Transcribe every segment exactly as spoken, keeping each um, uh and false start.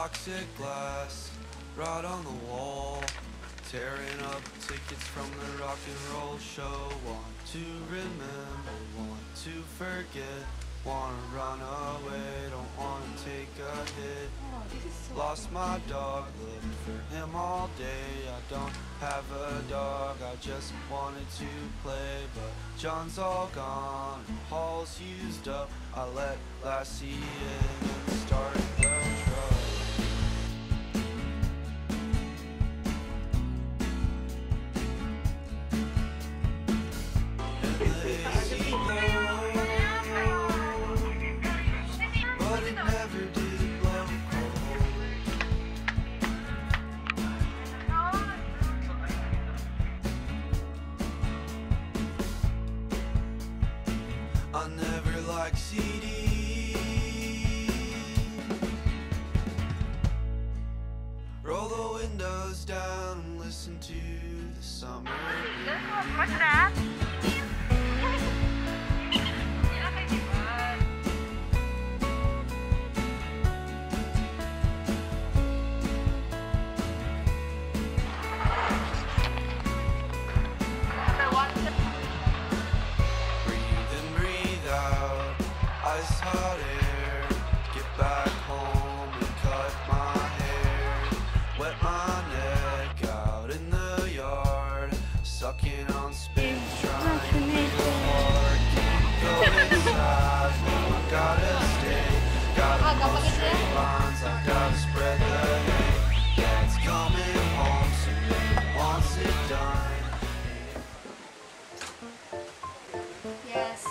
toxic glass right on the wall, tearing up tickets from the rock and roll show. Want to remember, want to forget, wanna run away, don't wanna take a hit. Oh, so lost my dog, looking for him all day. I don't have a dog, I just wanted to play, but John's all gone, Hall's used up. I let Lassie in and started the truck. I never liked C Ds. Roll the windows down and listen to the summer breeze. Yes.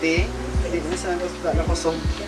Pwede, pwede na sa hospital ako, so